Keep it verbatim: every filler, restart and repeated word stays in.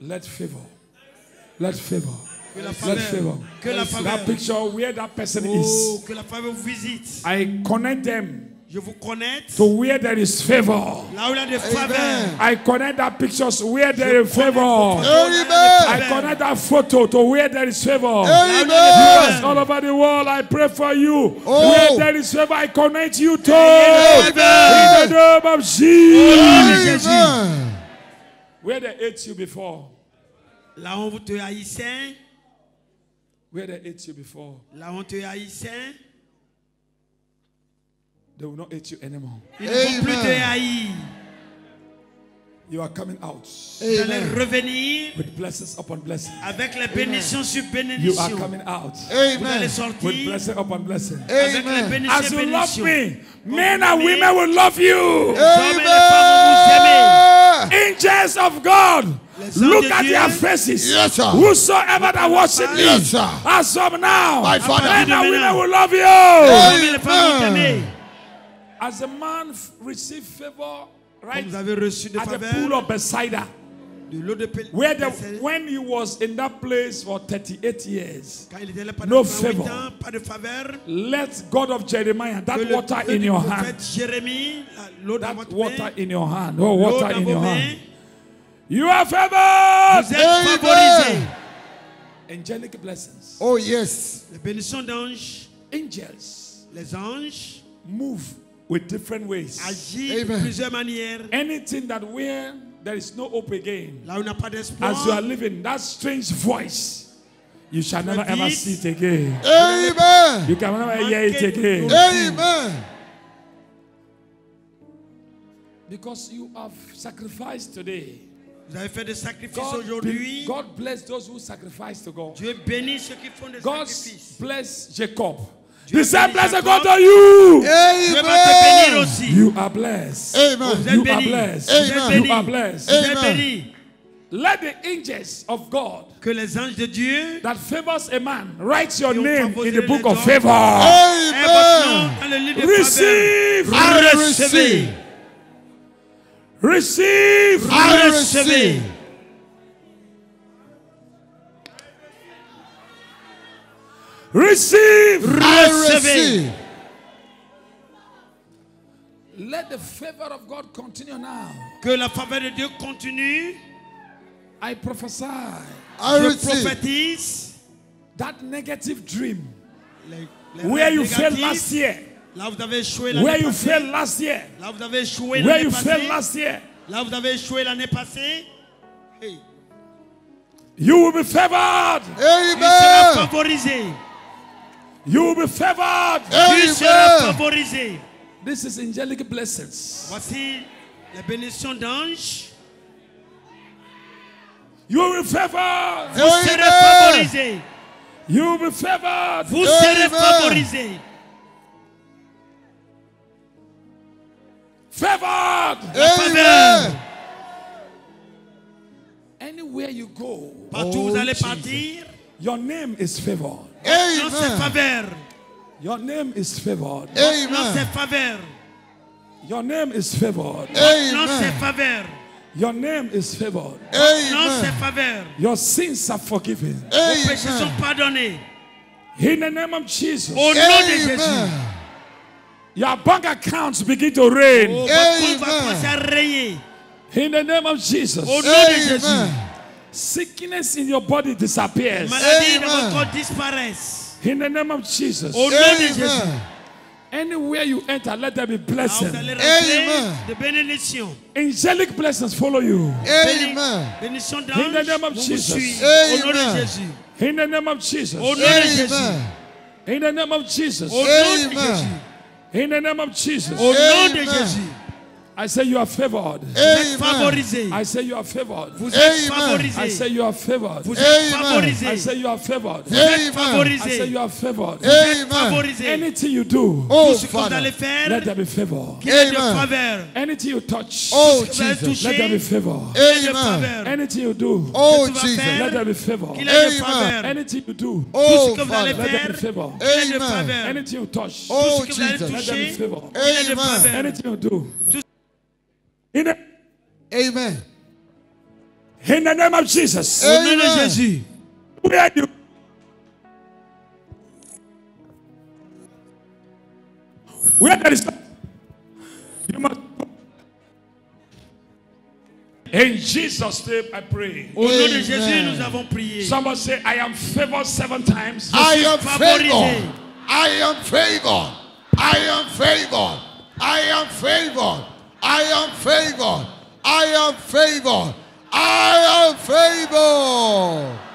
Let favor. Let favor. Que la faveur, Let favor. Que la faveur. That picture where that person oh, is. Que la faveur vous visite. I connect them. Je vous connecte. To where there is favor. Là où il y a des faveurs. I connect that pictures where there is favor. I connect that photo to where there is favor. Yes, all over the world, I pray for you. Oh. Where there is favor, I connect you to. In the name of Jesus. Amen. Where they ate you before. Là où vous te haïssez. Where they ate you before. Là où te haïssez. They will not hate you anymore. Ils ne vont plus te haïr. You are coming out. Vous allez revenir. With blessings upon blessings. Avec les bénédictions sur bénédictions. You are coming out. Amen. Vous allez sortir. With blessings upon blessings. Avec les bénédictions. As you love me, men and women will love you. Amen. Angels of God. Look at their faces. Yes, whosoever that worship me, yes, as of now, men and women will love you. Amen. As a man receives favor, right? Vous avez reçu de at faveur, the pool of Bethsaida, de where the, when he was in that place for thirty-eight years, no favor. Ans, pas de faveur. Let God of Jeremiah, that water in your hand, Jérémie, that water in your hand, oh, water in your hand. You are favored. Vous êtes favorisé. Angelic blessings. Oh yes. Les bénédictions d'anges. Angels. Les anges. Move with different ways. Agir de plusieurs manières. Anything that where there is no hope again. Là où n'a pas d'espoir. As you are living, that strange voice, you shall never ever see it again. Amen. You can never hear it again. Amen. Because you have sacrificed today. Vous avez fait des sacrifices aujourd'hui. God bless those who sacrifice to God. Dieu bénit ceux qui font des God sacrifices. God bless Jacob. The same blessing go to you. Amen. You are blessed. Amen. You are blessed. Amen. You are blessed. Amen. Let the angels of God que les anges de Dieu that favors a man write your name in the book of favor. Amen. Receive. I receive. Receive. I receive. Receive, receive. Let the favor of God continue now. Que la faveur de Dieu continue. I prophesy. I Je prophétise. That negative dream. Les, les where you failed last year. Là vous avez échoué l'année passée. Where you failed last year. Là vous avez échoué l'année passée. Where you failed last year. Là vous avez échoué l'année passée. Hey. You will be favored. Amen. Tu seras favorisé. You will be favored. Tu seras favorisé. This is angelic blessings. Voici les bénédictions d'anges. You will be favored. Vous serez favorisé. You will be favored. Vous serez favorisé. Favored. Amen. Anywhere you go, partout oh, vous allez partir. Your name is favored. Amen. Faveur. Your name is favored. Amen. Faveur. Your name is favored. Amen. Faveur. Your name is favored. Amen. Faveur. Your sins are forgiven. Amen. Vos péchés sont pardonnés. In the name of Jesus. Au nom Amen. De Jésus. Your bank accounts begin to rain. Oh, votre compte va commencer à rayer. In the name of Jesus. Au nom Amen. De Jésus. Sickness in your body disappears. Maladie dans votre corps disparaissent. In the name of Jesus. Au nom de Jésus. Anywhere you enter, let there be blessings. De bénédiction. Angelic blessings follow you. Amen. Bénédiction d'ange. In the name of Jesus. Au nom de Jésus. In the name of Jesus. Au nom de Jésus. In the name of Jesus. Au nom de Jésus. In the name of Jesus. Au nom de Jésus. I say you are favored. Amen. I say you are favored. Amen. I say you are favored. Amen. I say you are favored. Amen. I say you are favored. Amen. Anything you do, oh, let there be favor. Amen. Anything you touch, oh, Jesus. Let there be favor. Amen. Anything you do, oh, Jesus. Let there be favor. Amen. Anything you do, oh, let there be favor. Amen. Anything you touch, oh, Jesus. Let there be favor. Amen. Anything you do. Amen. In the name of Jesus. Amen. Where do Where there is you must in Jesus' name I pray. Au nom de Jésus, nous avons prié. Somebody say, I am favored seven times. I am favored. I am favored. I am favored. I am favored. I am favored. I am favored. I am favored.